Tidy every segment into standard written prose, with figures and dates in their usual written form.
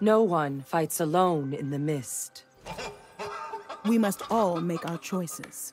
No one fights alone in the mist. We must all make our choices.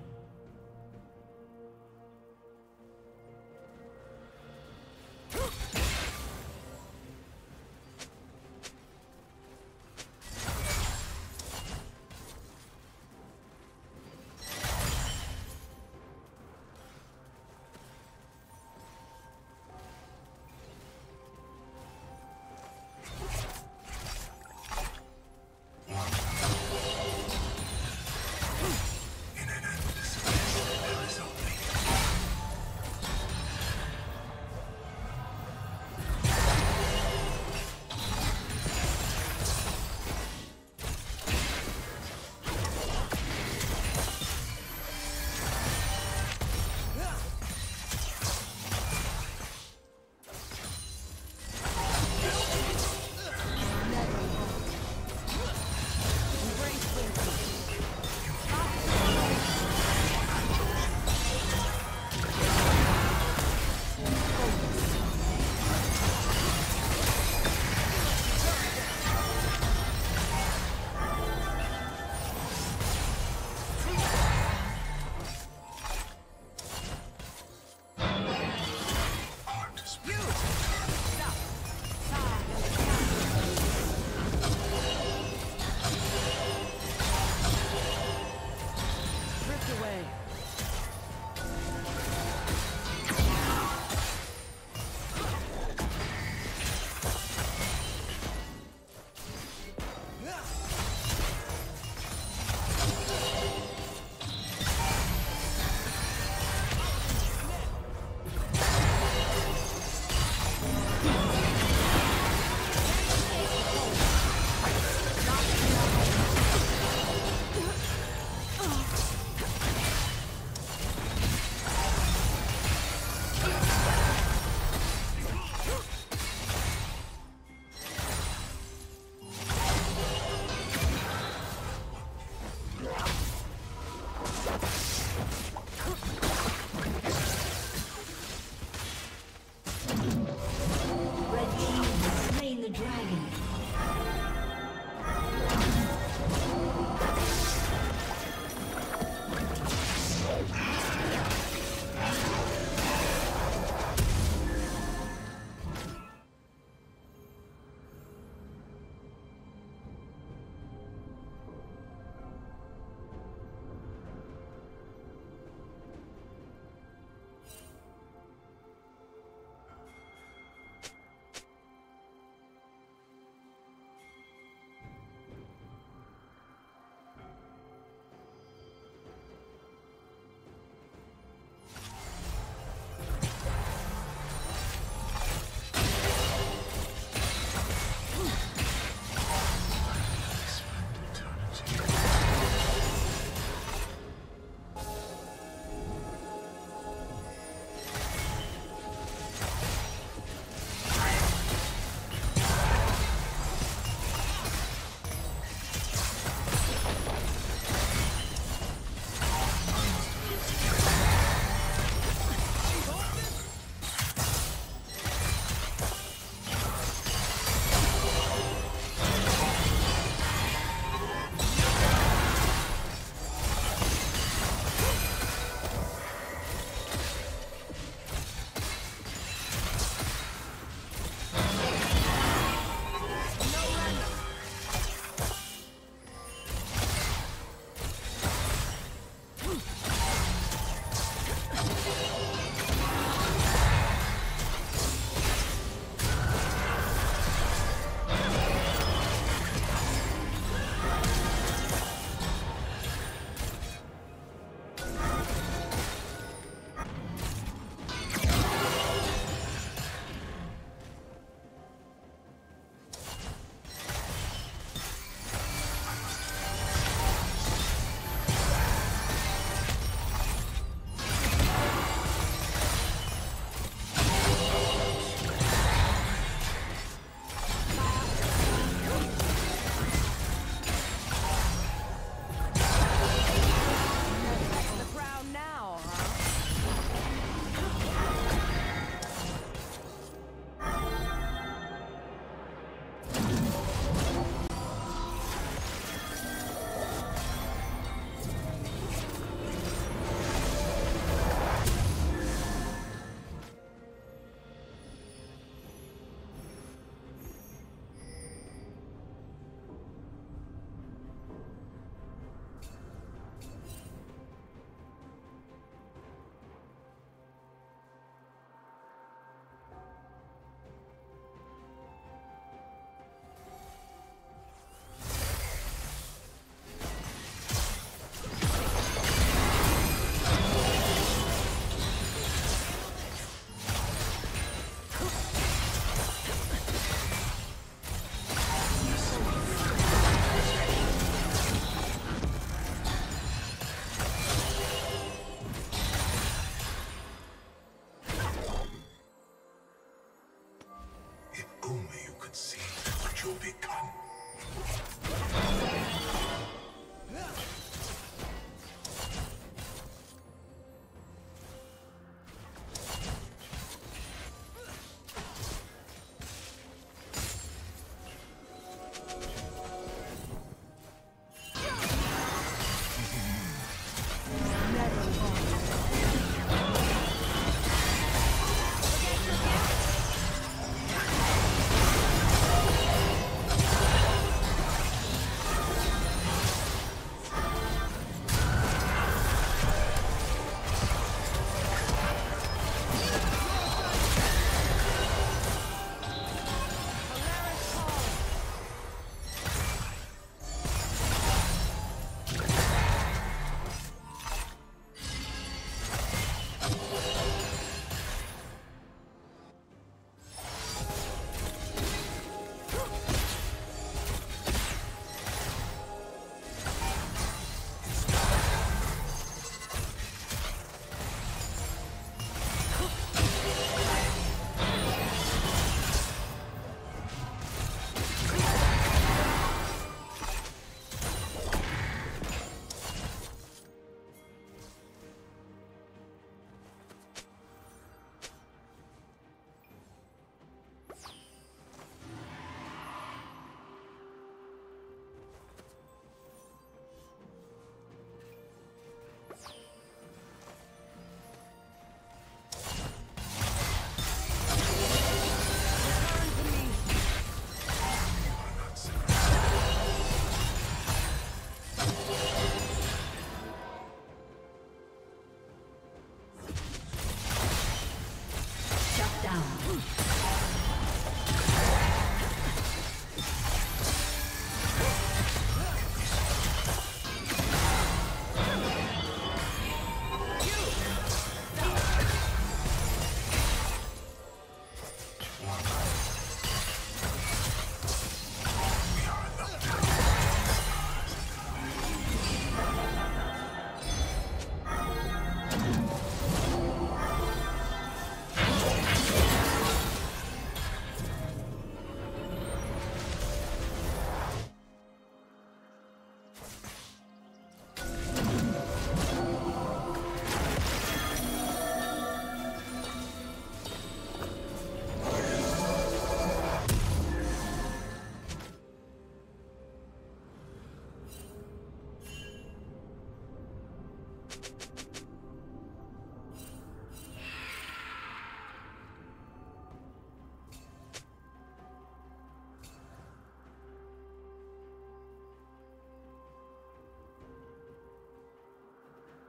and see what you become.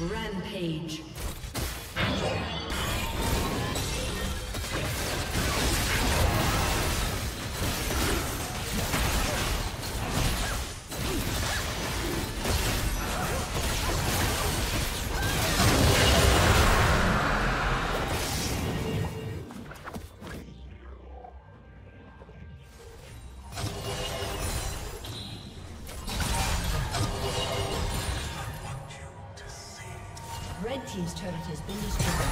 Rampage. Red Team's turret has been destroyed.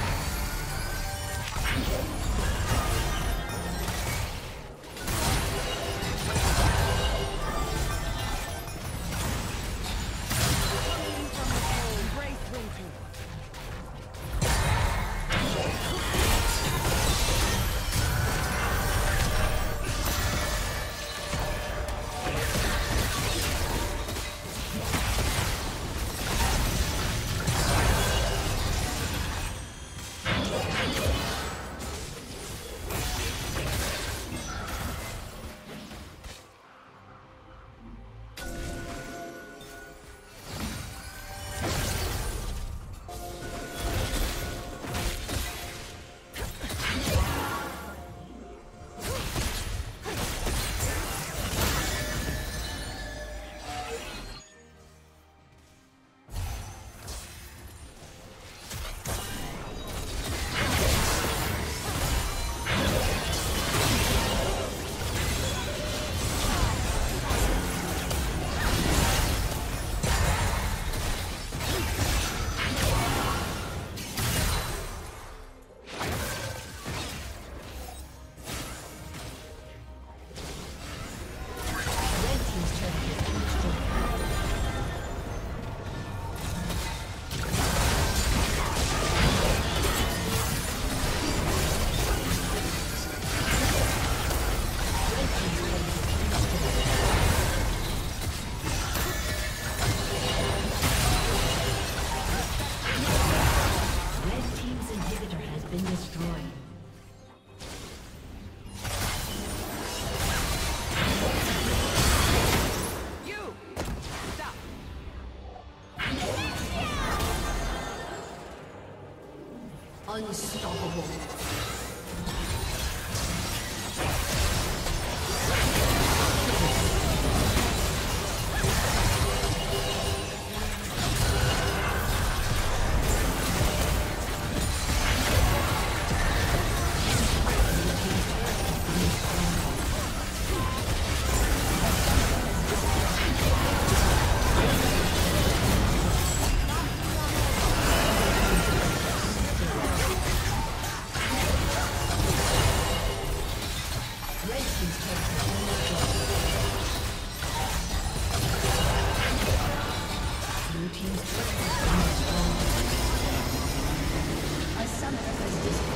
Unstoppable. A summoner has disappeared.